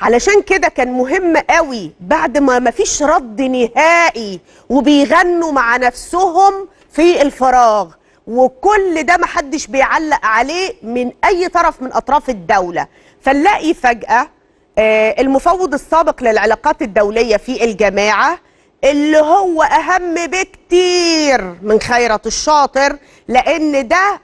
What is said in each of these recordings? علشان كده كان مهم قوي بعد ما فيش رد نهائي وبيغنوا مع نفسهم في الفراغ، وكل ده محدش بيعلق عليه من أي طرف من أطراف الدولة. فنلاقي فجأة المفوض السابق للعلاقات الدولية في الجماعة اللي هو أهم بكتير من خيرت الشاطر، لأن ده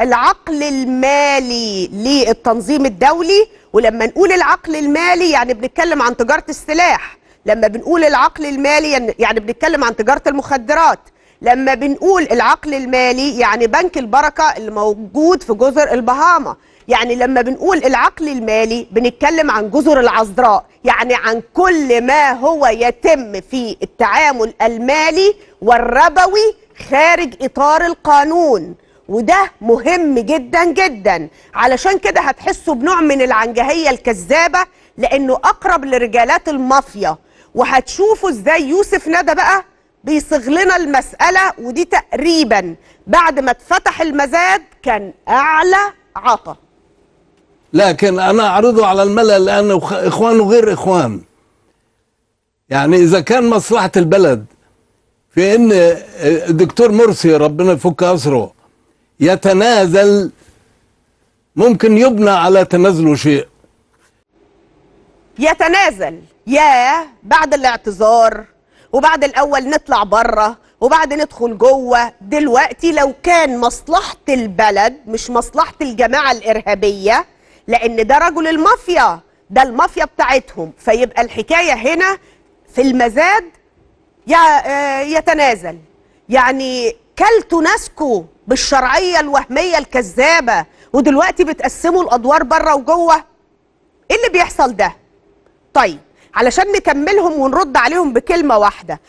العقل المالي للتنظيم الدولي. ولما نقول العقل المالي يعني بنتكلم عن تجارة السلاح، لما بنقول العقل المالي يعني بنتكلم عن تجارة المخدرات، لما بنقول العقل المالي يعني بنك البركة اللي موجود في جزر البهاما، يعني لما بنقول العقل المالي بنتكلم عن جزر العذراء، يعني عن كل ما هو يتم في التعامل المالي والربوي خارج إطار القانون. وده مهم جدا جدا، علشان كده هتحسوا بنوع من العنجهية الكذابة لأنه أقرب لرجالات المافيا. وهتشوفوا إزاي يوسف ندى بقى بيصيغ لنا المسألة، ودي تقريبا بعد ما اتفتح المزاد كان أعلى عطا. لكن أنا أعرضه على الملل لأنه إخوانه غير إخوان. يعني إذا كان مصلحة البلد في إن الدكتور مرسي ربنا يفك أسره يتنازل، ممكن يبنى على تنازله شيء. يتنازل يا بعد الاعتذار، وبعد الأول نطلع بره وبعد ندخل جوه. دلوقتي لو كان مصلحة البلد مش مصلحة الجماعة الإرهابية، لأن ده رجل المافيا، ده المافيا بتاعتهم، فيبقى الحكاية هنا في المزاد يتنازل. يعني كلتوا ناسكوا بالشرعية الوهمية الكذابة، ودلوقتي بتقسموا الأدوار بره وجوه. إيه اللي بيحصل ده؟ طيب علشان نكملهم ونرد عليهم بكلمة واحدة.